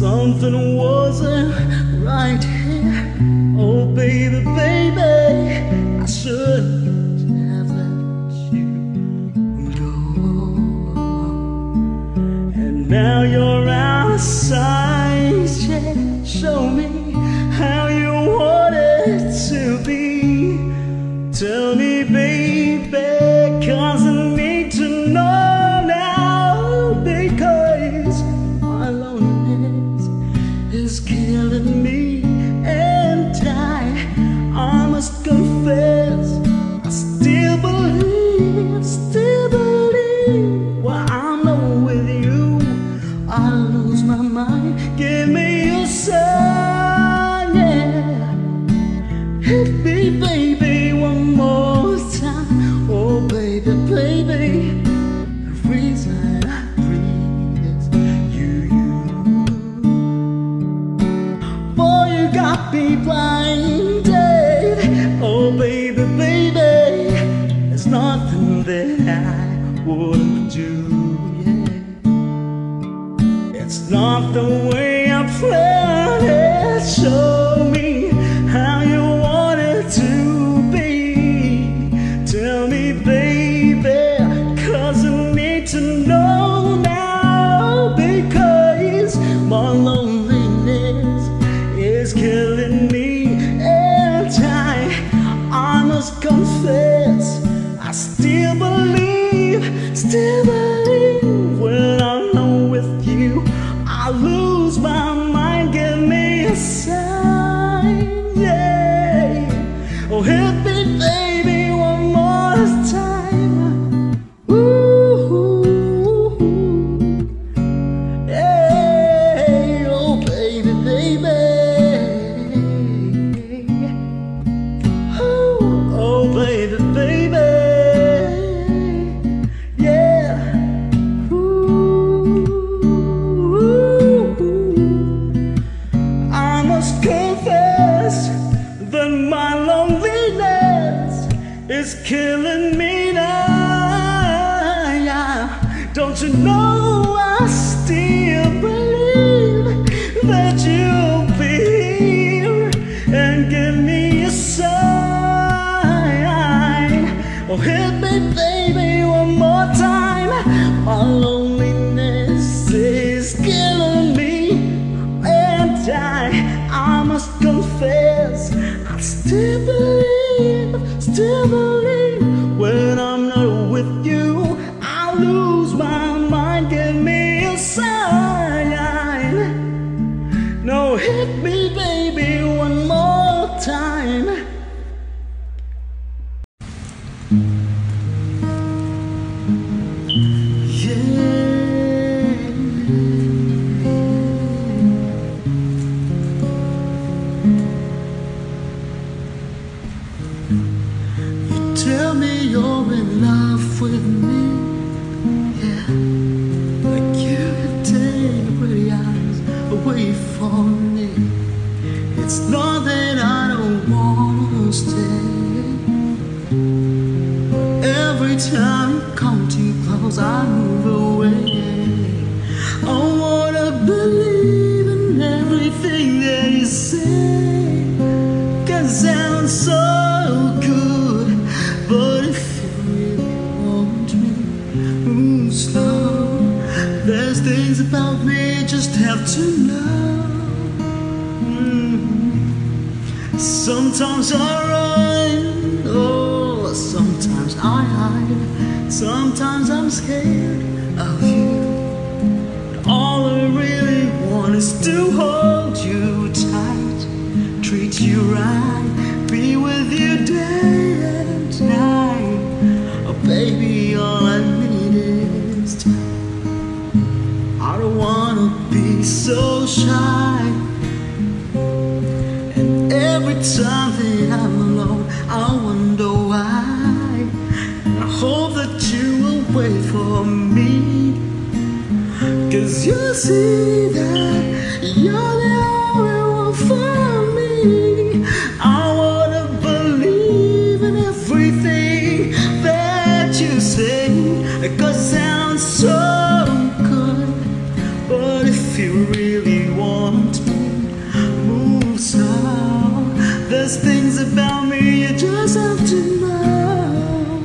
Something wasn't right here. Oh baby, baby, I shouldn't have let you go. And now you're outside, yeah, show me how you want it to be. Tell me baby, 'cause I need to know. Be blinded. Oh baby, baby, there's nothing that I would do, yeah. It's not the way I planned it. Show me how you want it to be. Tell me baby, 'cause I need to know now, because my loneliness is killing confess, I still believe when I'm alone with you, I lose my mind. Give me a sign, yeah. Oh, hit me, baby, one more time. Ooh, yeah. Oh, baby, baby. Baby, baby, yeah. Ooh, I must confess that my loneliness is killing me now. Don't you know I still believe that you'll be here and give me a sign. Oh, hit me, baby, one more time. My loneliness is killing me, and I must confess, I still believe when I'm not with you, I lose my mind. Give me a sign. No, hit me, baby, one more time. Tell me you're in love with me, yeah. Like you take your pretty eyes away from me. It's not that I don't want to stay. Every time you come too close, I move away. I wanna believe in everything that you say, 'cause I'm so good. But if you really want me, move slow. There's things about me you just have to know. Sometimes I run, oh, sometimes I hide. Sometimes I'm scared of you, but all I really want is to hold you tight, treat you right, be with you day. Baby, all I need is time. I don't wanna be so shy. And every time that I'm alone, I wonder why. And I hope that you will wait for me, 'cause you see that you're the only one for me. I wanna believe in everything you say, 'cause it sounds so good. But if you really want There's things about me you just have to know.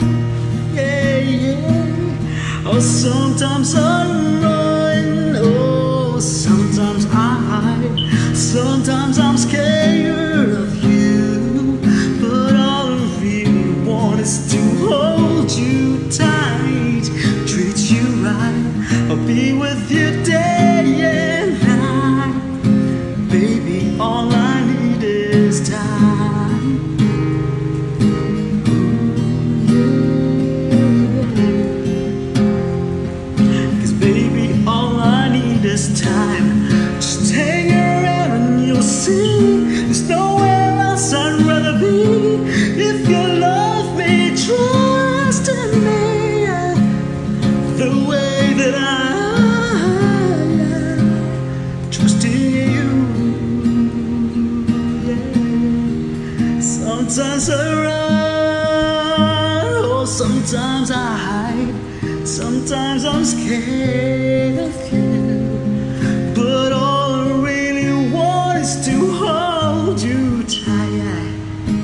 Yeah, yeah. Oh, sometimes I run. Oh, sometimes I hide. Sometimes I'm scared of you. But all I really want is to hold you tight, treat you right. I'll be with you day and night. Baby, all I this time, just hang around and you'll see there's nowhere else I'd rather be. If you love me, trust in me the way that I trust in you. Yeah. Sometimes I run, oh, sometimes I hide, sometimes I'm scared of you.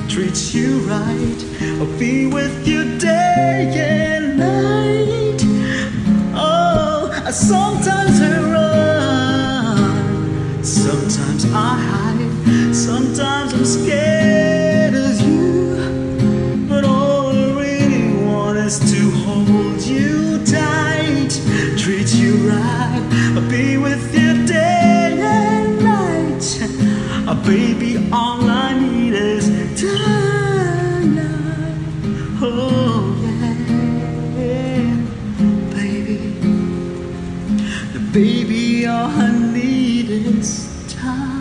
Treat you right, I'll be with you day and night. Oh, sometimes I run, sometimes I hide, sometimes I'm scared of you. But all I really want is to hold you tight, treat you right, I'll be with you day and night. Oh, baby, all I need is time. Oh yeah, yeah, baby. The baby, all I need is time.